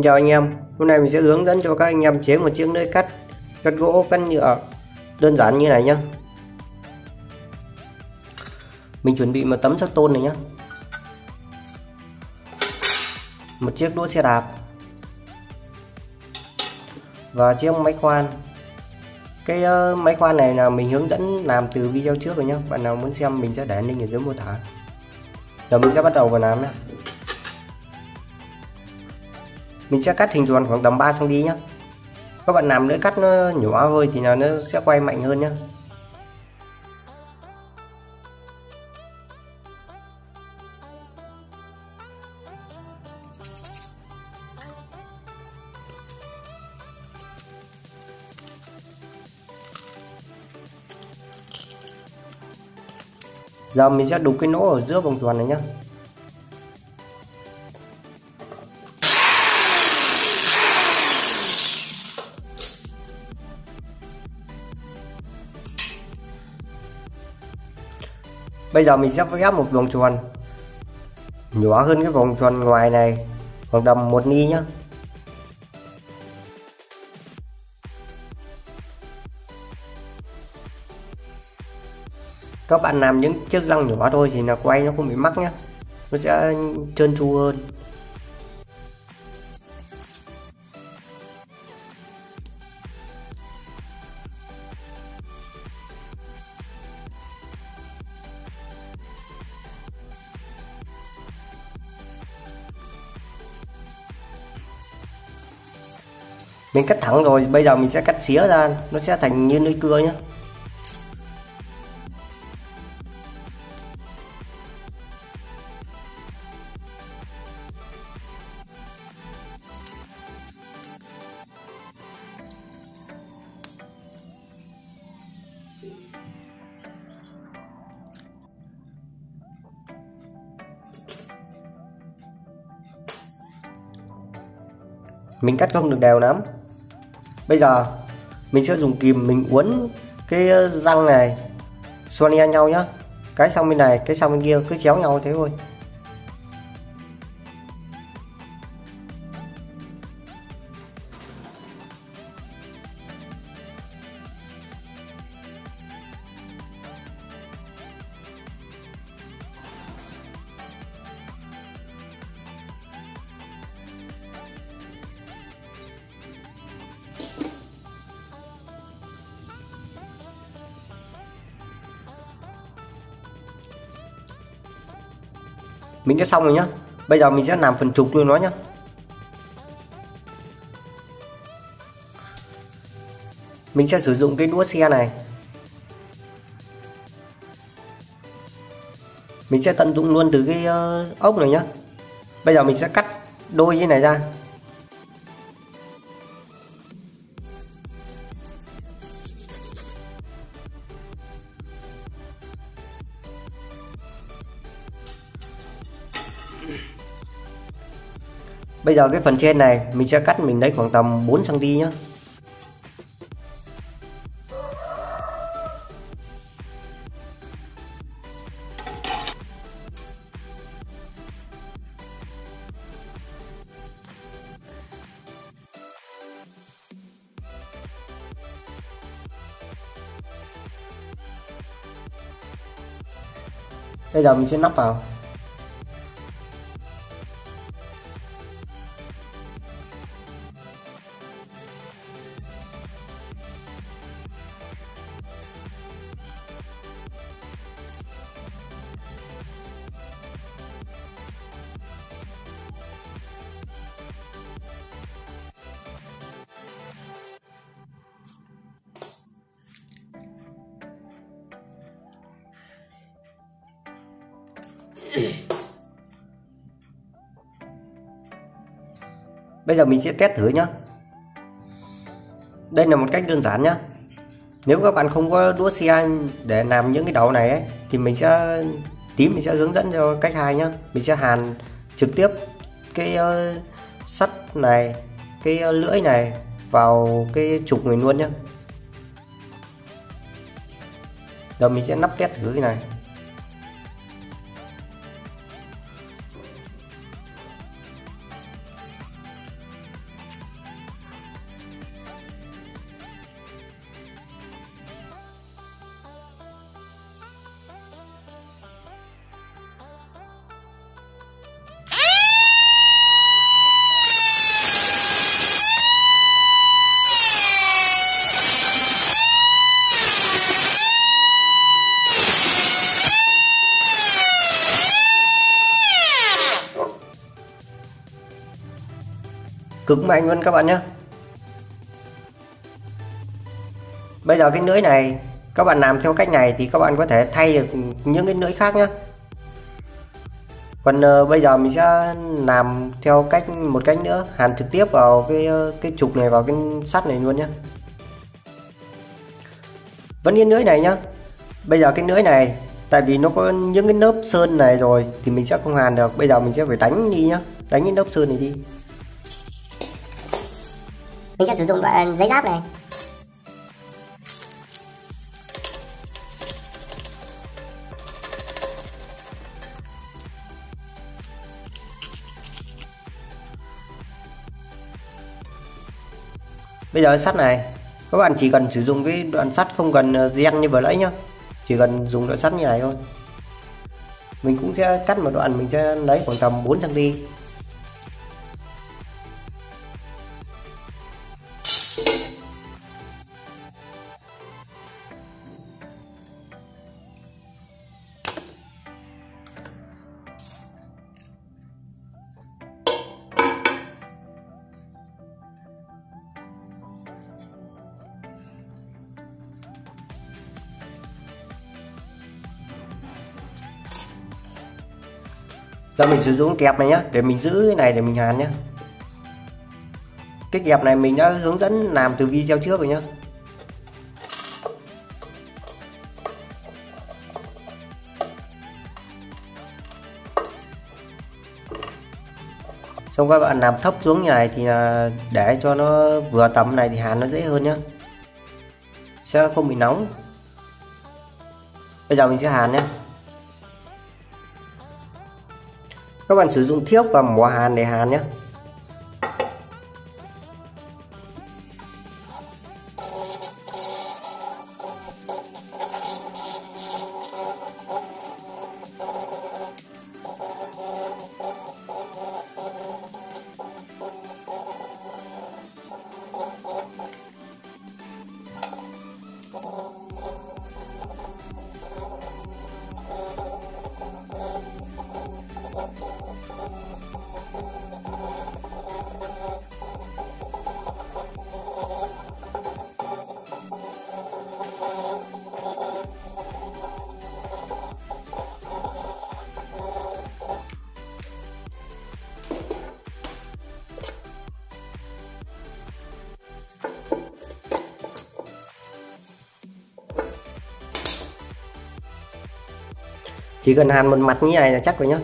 Xin chào anh em, hôm nay mình sẽ hướng dẫn cho các anh em chế một chiếc lưỡi cắt gỗ, cắt nhựa đơn giản như này nhé. Mình chuẩn bị một tấm sắt tôn này nhé, một chiếc đũa xe đạp và chiếc máy khoan. Cái máy khoan này là mình hướng dẫn làm từ video trước rồi nhé. Bạn nào muốn xem mình sẽ để link ở dưới mô tả. Giờ mình sẽ bắt đầu vào làm nhé. Mình sẽ cắt hình tròn khoảng tầm 3 cm nhé. Các bạn làm lưỡi cắt nó nhỏ hơi thì nó sẽ quay mạnh hơn nhé. Giờ mình sẽ đục cái lỗ ở giữa vòng tròn này nhé. Bây giờ mình sẽ vẽ một vòng tròn nhỏ hơn cái vòng tròn ngoài này khoảng tầm 1 mm nhé. Các bạn làm những chiếc răng nhỏ thôi thì là quay nó không bị mắc nhé, nó sẽ trơn tru hơn. Mình cắt thẳng rồi, bây giờ mình sẽ cắt xía ra, nó sẽ thành như lưỡi cưa nhé. Mình cắt không được đều lắm. Bây giờ mình sẽ dùng kìm mình uốn cái răng này xoăn e nhau nhá, cái xong bên này cái xong bên kia cứ chéo nhau thế thôi. Mình đã xong rồi nhá. Bây giờ mình sẽ làm phần trục cho nó nhá. Mình sẽ sử dụng cái đũa xe này. Mình sẽ tận dụng luôn từ cái ốc này nhá. Bây giờ mình sẽ cắt đôi cái này ra. Bây giờ cái phần trên này mình sẽ cắt mình lấy khoảng tầm 4 cm nhé. Bây giờ mình sẽ nắp vào. Bây giờ mình sẽ test thử nhé. Đây là một cách đơn giản nhé. Nếu các bạn không có đũa xe để làm những cái đầu này ấy, thì mình sẽ hướng dẫn cho cách 2 nhé. Mình sẽ hàn trực tiếp cái sắt này, cái lưỡi này vào cái trục mình luôn nhé. Giờ mình sẽ nắp test thử cái này. cứng mạnh luôn các bạn nhé. Bây giờ cái lưỡi này các bạn làm theo cách này thì các bạn có thể thay được những cái lưỡi khác nhé. Còn bây giờ mình sẽ làm theo một cách nữa, hàn trực tiếp vào cái trục này, vào cái sắt này luôn nhé. Vẫn cái lưỡi này nhá. Bây giờ cái lưỡi này tại vì nó có những cái lớp sơn này rồi thì mình sẽ không hàn được. Bây giờ mình sẽ phải đánh đi nhá, đánh cái lớp sơn này đi. Mình sẽ sử dụng giấy giáp này. Bây giờ sắt này các bạn chỉ cần sử dụng cái đoạn sắt, không cần gen như vừa nãy nhá, chỉ cần dùng đoạn sắt như này thôi. Mình cũng sẽ cắt một đoạn, mình sẽ lấy khoảng tầm 4 cm. Giờ mình sử dụng kẹp này nhé, để mình giữ cái này để mình hàn nhé. Cái kẹp này mình đã hướng dẫn làm từ video trước rồi nhé. Xong các bạn làm thấp xuống như này thì để cho nó vừa tầm này thì hàn nó dễ hơn nhé, sẽ không bị nóng. Bây giờ mình sẽ hàn nhé. Các bạn sử dụng thiếc và mỏ hàn để hàn nhé. Chỉ cần hàn một mặt như này là chắc rồi nhá,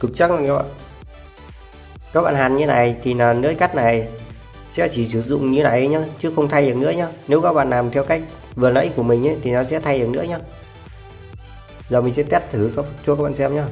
cực chắc rồi các bạn. Các bạn hàn như này thì là lưỡi cắt này sẽ chỉ sử dụng như này nhá, chứ không thay được nữa nhá. Nếu các bạn làm theo cách vừa nãy của mình ấy, thì nó sẽ thay được nữa nhá. Giờ mình sẽ test thử cho các bạn xem nhá.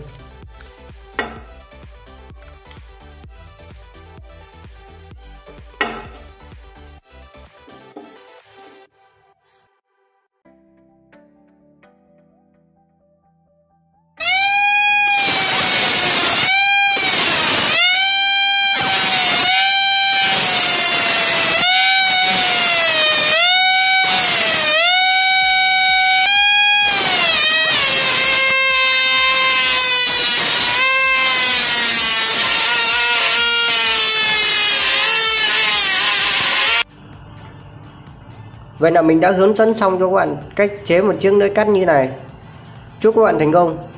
Vậy là mình đã hướng dẫn xong cho các bạn cách chế một chiếc lưỡi cắt như này. Chúc các bạn thành công!